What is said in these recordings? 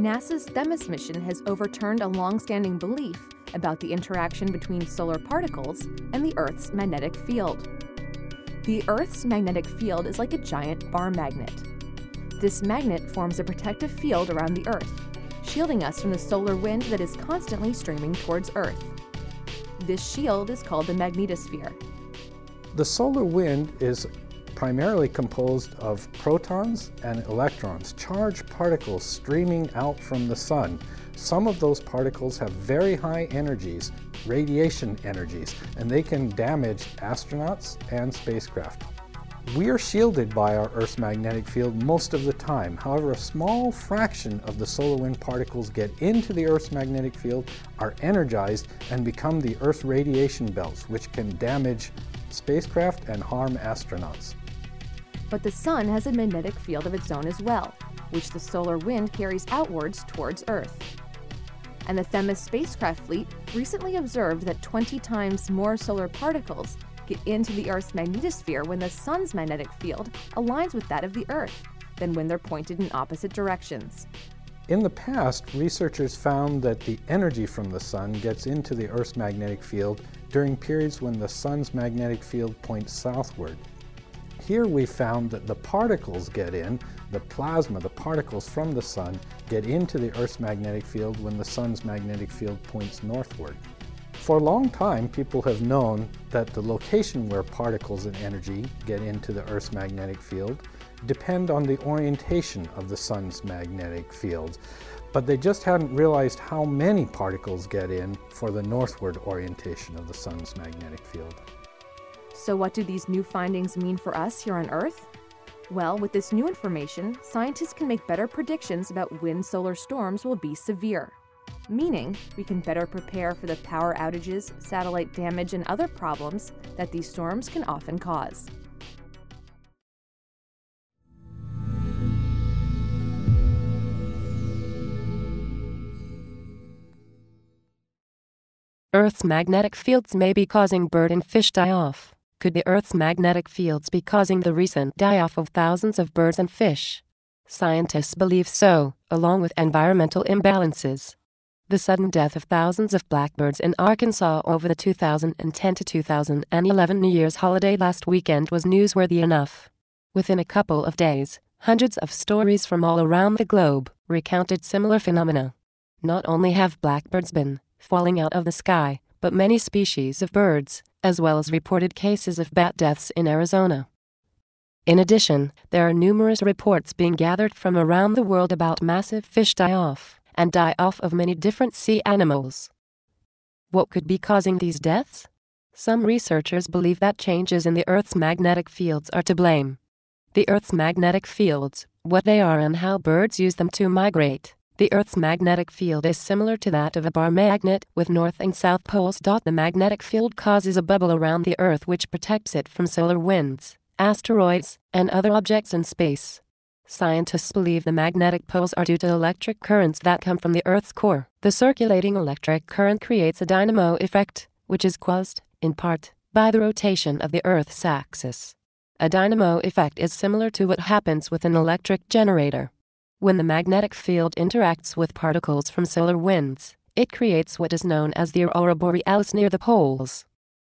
NASA's THEMIS mission has overturned a long-standing belief about the interaction between solar particles and the Earth's magnetic field. The Earth's magnetic field is like a giant bar magnet. This magnet forms a protective field around the Earth, shielding us from the solar wind that is constantly streaming towards Earth. This shield is called the magnetosphere. The solar wind is primarily composed of protons and electrons, charged particles streaming out from the sun. Some of those particles have very high energies, radiation energies, and they can damage astronauts and spacecraft. We are shielded by our Earth's magnetic field most of the time. However, a small fraction of the solar wind particles get into the Earth's magnetic field, are energized, and become the Earth's radiation belts, which can damage spacecraft and harm astronauts. But the sun has a magnetic field of its own as well, which the solar wind carries outwards towards Earth. And the THEMIS spacecraft fleet recently observed that 20 times more solar particles get into the Earth's magnetosphere when the sun's magnetic field aligns with that of the Earth than when they're pointed in opposite directions. In the past, researchers found that the energy from the sun gets into the Earth's magnetic field during periods when the sun's magnetic field points southward. Here we found that the particles get in, the plasma, the particles from the sun, get into the Earth's magnetic field when the sun's magnetic field points northward. For a long time, people have known that the location where particles and energy get into the Earth's magnetic field depend on the orientation of the sun's magnetic field, but they just hadn't realized how many particles get in for the northward orientation of the sun's magnetic field. So what do these new findings mean for us here on Earth? Well, with this new information, scientists can make better predictions about when solar storms will be severe, meaning we can better prepare for the power outages, satellite damage, and other problems that these storms can often cause. Earth's magnetic fields may be causing bird and fish die-off. Could the Earth's magnetic fields be causing the recent die-off of thousands of birds and fish? Scientists believe so, along with environmental imbalances. The sudden death of thousands of blackbirds in Arkansas over the 2010 to 2011 New Year's holiday last weekend was newsworthy enough. Within a couple of days, hundreds of stories from all around the globe recounted similar phenomena. Not only have blackbirds been falling out of the sky, but many species of birds, as well as reported cases of bat deaths in Arizona. In addition, there are numerous reports being gathered from around the world about massive fish die-off, and die-off of many different sea animals. What could be causing these deaths? Some researchers believe that changes in the Earth's magnetic fields are to blame. The Earth's magnetic fields, what they are and how birds use them to migrate. The Earth's magnetic field is similar to that of a bar magnet with north and south poles. The magnetic field causes a bubble around the Earth which protects it from solar winds, asteroids, and other objects in space. Scientists believe the magnetic poles are due to electric currents that come from the Earth's core. The circulating electric current creates a dynamo effect, which is caused, in part, by the rotation of the Earth's axis. A dynamo effect is similar to what happens with an electric generator. When the magnetic field interacts with particles from solar winds, it creates what is known as the aurora borealis near the poles.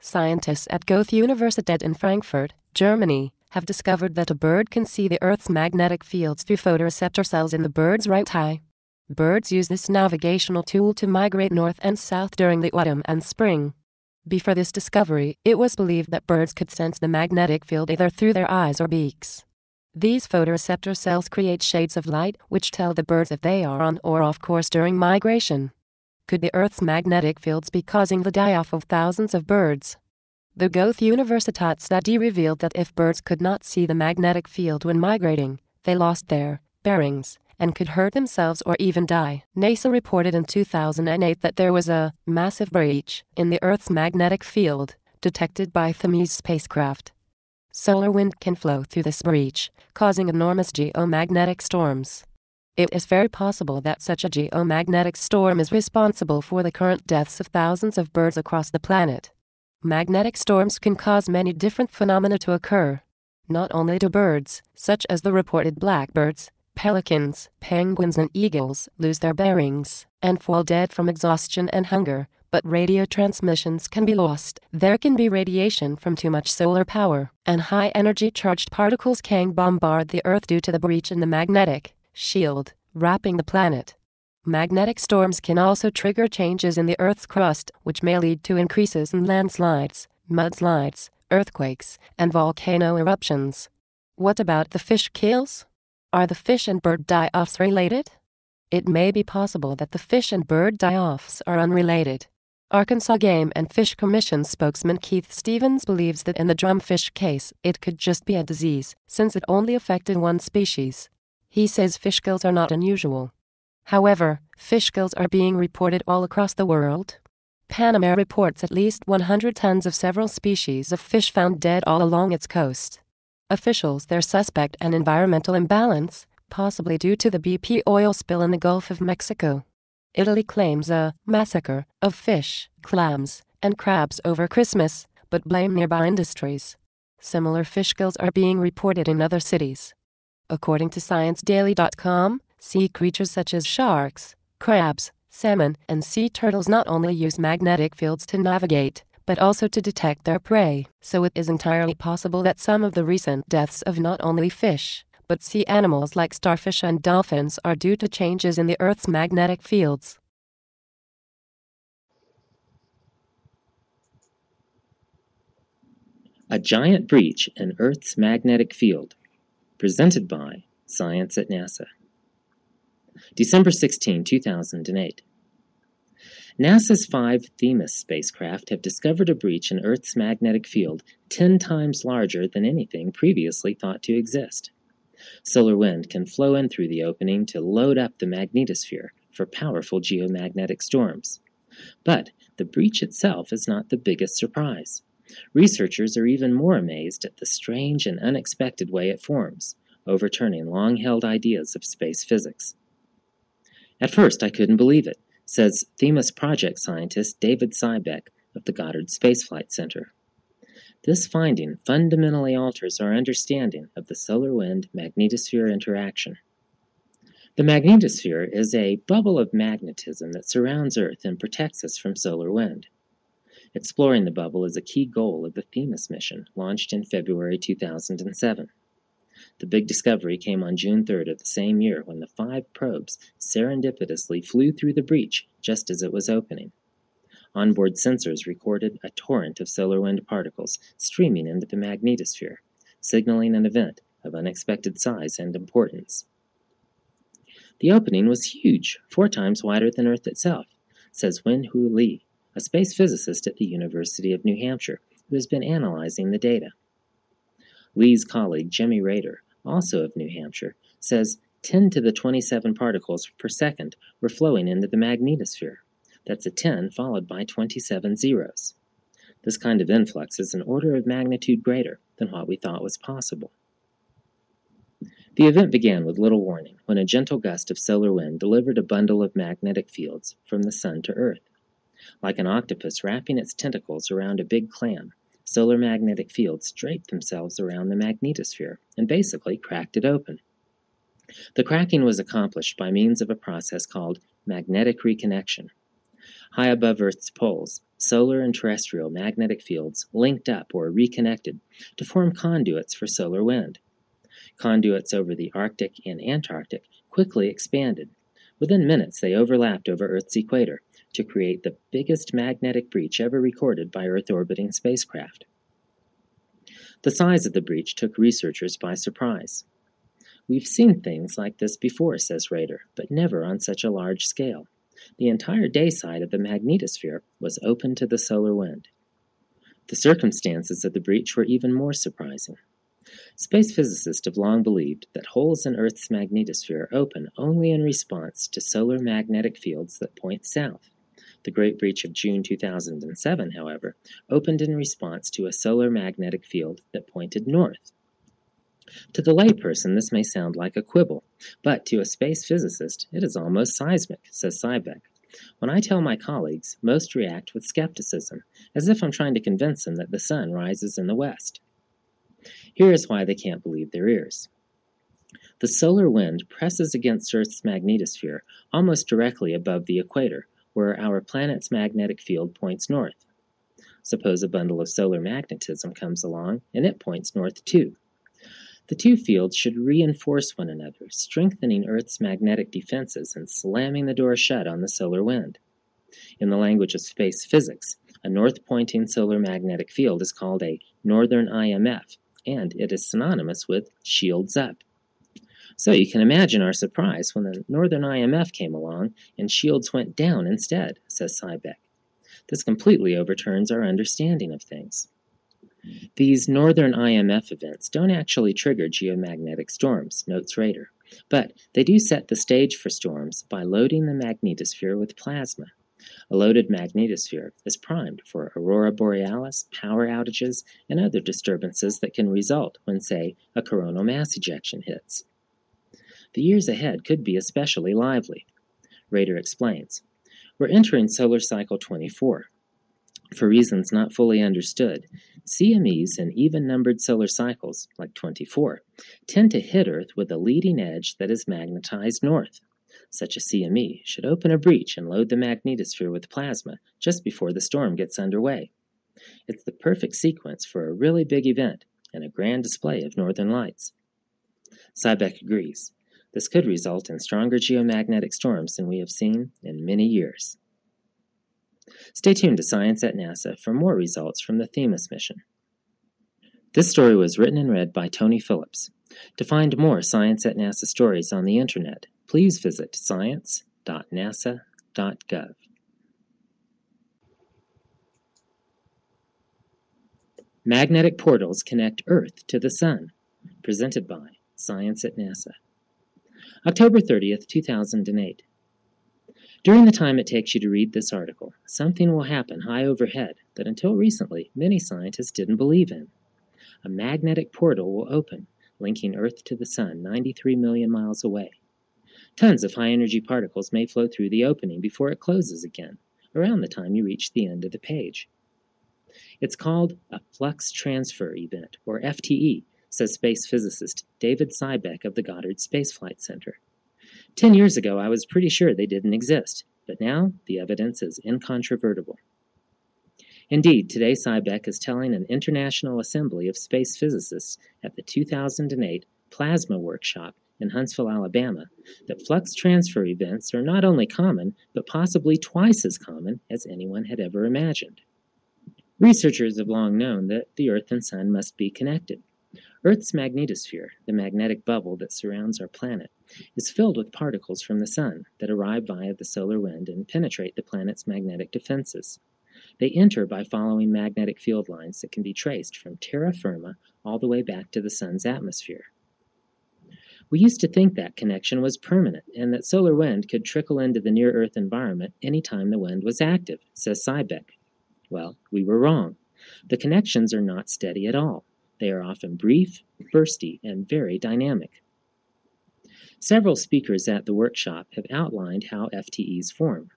Scientists at Goethe-Universität in Frankfurt, Germany, have discovered that a bird can see the Earth's magnetic fields through photoreceptor cells in the bird's right eye. Birds use this navigational tool to migrate north and south during the autumn and spring. Before this discovery, it was believed that birds could sense the magnetic field either through their eyes or beaks. These photoreceptor cells create shades of light which tell the birds if they are on or off course during migration. Could the Earth's magnetic fields be causing the die-off of thousands of birds? The Goethe-Universität study revealed that if birds could not see the magnetic field when migrating, they lost their bearings and could hurt themselves or even die. NASA reported in 2008 that there was a massive breach in the Earth's magnetic field detected by THEMIS spacecraft. Solar wind can flow through this breach, causing enormous geomagnetic storms. It is very possible that such a geomagnetic storm is responsible for the current deaths of thousands of birds across the planet. Magnetic storms can cause many different phenomena to occur. Not only do birds, such as the reported blackbirds, pelicans, penguins and eagles lose their bearings and fall dead from exhaustion and hunger, but radio transmissions can be lost. There can be radiation from too much solar power, and high-energy charged particles can bombard the Earth due to the breach in the magnetic shield wrapping the planet. Magnetic storms can also trigger changes in the Earth's crust, which may lead to increases in landslides, mudslides, earthquakes, and volcano eruptions. What about the fish kills? Are the fish and bird die-offs related? It may be possible that the fish and bird die-offs are unrelated. Arkansas Game and Fish Commission spokesman Keith Stevens believes that in the drumfish case, it could just be a disease, since it only affected one species. He says fish kills are not unusual. However, fish kills are being reported all across the world. Panama reports at least 100 tons of several species of fish found dead all along its coast. Officials there suspect an environmental imbalance, possibly due to the BP oil spill in the Gulf of Mexico. Italy claims a massacre of fish, clams, and crabs over Christmas, but blame nearby industries. Similar fish kills are being reported in other cities. According to ScienceDaily.com, sea creatures such as sharks, crabs, salmon, and sea turtles not only use magnetic fields to navigate, but also to detect their prey, so it is entirely possible that some of the recent deaths of not only fish, but sea animals like starfish and dolphins are due to changes in the Earth's magnetic fields. A giant breach in Earth's magnetic field, presented by Science at NASA. December 16, 2008. NASA's 5 THEMIS spacecraft have discovered a breach in Earth's magnetic field 10 times larger than anything previously thought to exist. Solar wind can flow in through the opening to load up the magnetosphere for powerful geomagnetic storms. But the breach itself is not the biggest surprise. Researchers are even more amazed at the strange and unexpected way it forms, overturning long-held ideas of space physics. At first, I couldn't believe it, says THEMIS project scientist David Sibeck of the Goddard Space Flight Center. This finding fundamentally alters our understanding of the solar wind-magnetosphere interaction. The magnetosphere is a bubble of magnetism that surrounds Earth and protects us from solar wind. Exploring the bubble is a key goal of the THEMIS mission, launched in February 2007. The big discovery came on June 3rd of the same year when the 5 probes serendipitously flew through the breach just as it was opening. Onboard sensors recorded a torrent of solar wind particles streaming into the magnetosphere, signaling an event of unexpected size and importance. The opening was huge, 4 times wider than Earth itself, says Wen Hu Li, a space physicist at the University of New Hampshire, who has been analyzing the data. Lee's colleague, Jimmy Raeder, also of New Hampshire, says 10 to the 27 particles per second were flowing into the magnetosphere. That's a 10 followed by 27 zeros. This kind of influx is an order of magnitude greater than what we thought was possible. The event began with little warning when a gentle gust of solar wind delivered a bundle of magnetic fields from the sun to Earth. Like an octopus wrapping its tentacles around a big clam, solar magnetic fields draped themselves around the magnetosphere and basically cracked it open. The cracking was accomplished by means of a process called magnetic reconnection. High above Earth's poles, solar and terrestrial magnetic fields linked up or reconnected to form conduits for solar wind. Conduits over the Arctic and Antarctic quickly expanded. Within minutes, they overlapped over Earth's equator to create the biggest magnetic breach ever recorded by Earth-orbiting spacecraft. The size of the breach took researchers by surprise. "We've seen things like this before," says Raeder, "but never on such a large scale. The entire day side of the magnetosphere was open to the solar wind." The circumstances of the breach were even more surprising. Space physicists have long believed that holes in Earth's magnetosphere open only in response to solar magnetic fields that point south. The Great Breach of June 2007, however, opened in response to a solar magnetic field that pointed north. To the layperson, this may sound like a quibble, but to a space physicist, it is almost seismic, says Sibeck. "When I tell my colleagues, most react with skepticism, as if I'm trying to convince them that the sun rises in the west." Here is why they can't believe their ears. The solar wind presses against Earth's magnetosphere almost directly above the equator, where our planet's magnetic field points north. Suppose a bundle of solar magnetism comes along, and it points north too. The two fields should reinforce one another, strengthening Earth's magnetic defenses and slamming the door shut on the solar wind. In the language of space physics, a north-pointing solar magnetic field is called a northern IMF, and it is synonymous with shields up. So you can imagine our surprise when the northern IMF came along and shields went down instead, says Sibeck. This completely overturns our understanding of things. These northern IMF events don't actually trigger geomagnetic storms, notes Raeder, but they do set the stage for storms by loading the magnetosphere with plasma. A loaded magnetosphere is primed for aurora borealis, power outages, and other disturbances that can result when, say, a coronal mass ejection hits. The years ahead could be especially lively. Raeder explains, "We're entering solar cycle 24. For reasons not fully understood, CMEs in even-numbered solar cycles, like 24, tend to hit Earth with a leading edge that is magnetized north. Such a CME should open a breach and load the magnetosphere with plasma just before the storm gets underway. It's the perfect sequence for a really big event and a grand display of northern lights." Sibeck agrees. This could result in stronger geomagnetic storms than we have seen in many years. Stay tuned to Science at NASA for more results from the THEMIS mission. This story was written and read by Tony Phillips. To find more Science at NASA stories on the internet, please visit science.nasa.gov. Magnetic portals connect Earth to the Sun, presented by Science at NASA. October 30th, 2008. During the time it takes you to read this article, something will happen high overhead that until recently many scientists didn't believe in. A magnetic portal will open, linking Earth to the Sun 93 million miles away. Tons of high-energy particles may flow through the opening before it closes again, around the time you reach the end of the page. It's called a flux transfer event, or FTE, says space physicist David Sibeck of the Goddard Space Flight Center. 10 years ago, I was pretty sure they didn't exist, but now the evidence is incontrovertible. Indeed, today Sibeck is telling an international assembly of space physicists at the 2008 Plasma Workshop in Huntsville, Alabama, that flux transfer events are not only common, but possibly twice as common as anyone had ever imagined. Researchers have long known that the Earth and Sun must be connected. Earth's magnetosphere, the magnetic bubble that surrounds our planet, is filled with particles from the Sun that arrive via the solar wind and penetrate the planet's magnetic defenses. They enter by following magnetic field lines that can be traced from terra firma all the way back to the Sun's atmosphere. We used to think that connection was permanent and that solar wind could trickle into the near-Earth environment any time the wind was active, says Sibeck. Well, we were wrong. The connections are not steady at all. They are often brief, bursty, and very dynamic. Several speakers at the workshop have outlined how FTEs form.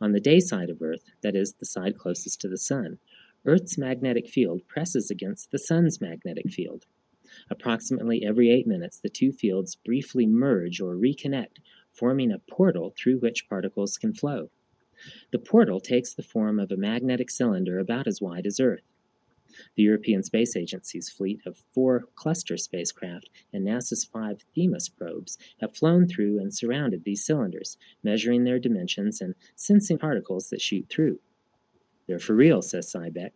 On the day side of Earth, that is, the side closest to the Sun, Earth's magnetic field presses against the Sun's magnetic field. Approximately every 8 minutes, the two fields briefly merge or reconnect, forming a portal through which particles can flow. The portal takes the form of a magnetic cylinder about as wide as Earth. The European Space Agency's fleet of 4 Cluster spacecraft and NASA's 5 THEMIS probes have flown through and surrounded these cylinders, measuring their dimensions and sensing particles that shoot through. They're for real, says Sibeck.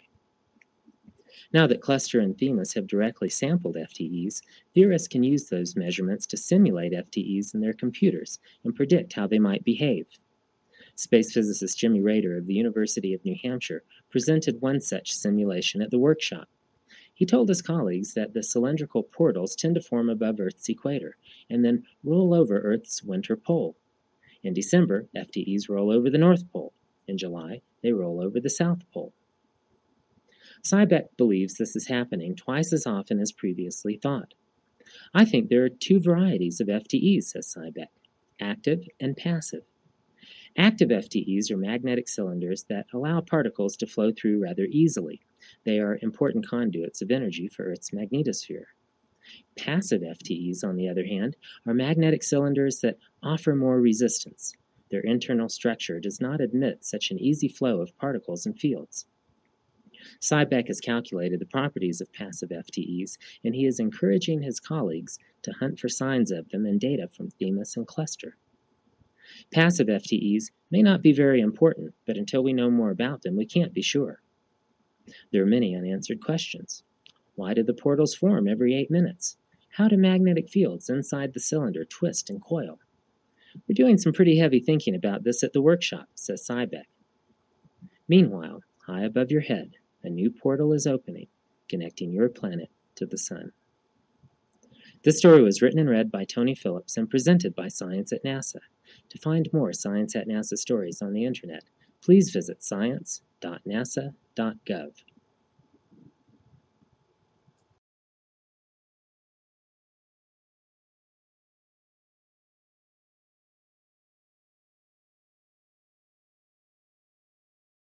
Now that Cluster and THEMIS have directly sampled FTEs, theorists can use those measurements to simulate FTEs in their computers and predict how they might behave. Space physicist Jimmy Raeder of the University of New Hampshire presented one such simulation at the workshop. He told his colleagues that the cylindrical portals tend to form above Earth's equator and then roll over Earth's winter pole. In December, FTEs roll over the North Pole. In July, they roll over the South Pole. Sibeck believes this is happening twice as often as previously thought. I think there are 2 varieties of FTEs, says Sibeck, active and passive. Active FTEs are magnetic cylinders that allow particles to flow through rather easily. They are important conduits of energy for Earth's magnetosphere. Passive FTEs, on the other hand, are magnetic cylinders that offer more resistance. Their internal structure does not admit such an easy flow of particles and fields. Sibeck has calculated the properties of passive FTEs, and he is encouraging his colleagues to hunt for signs of them in data from THEMIS and Cluster. Passive FTEs may not be very important, but until we know more about them, we can't be sure. There are many unanswered questions. Why do the portals form every 8 minutes? How do magnetic fields inside the cylinder twist and coil? We're doing some pretty heavy thinking about this at the workshop, says Sibeck. Meanwhile, high above your head, a new portal is opening, connecting your planet to the sun. This story was written and read by Tony Phillips and presented by Science at NASA. To find more Science at NASA stories on the internet, please visit science.nasa.gov.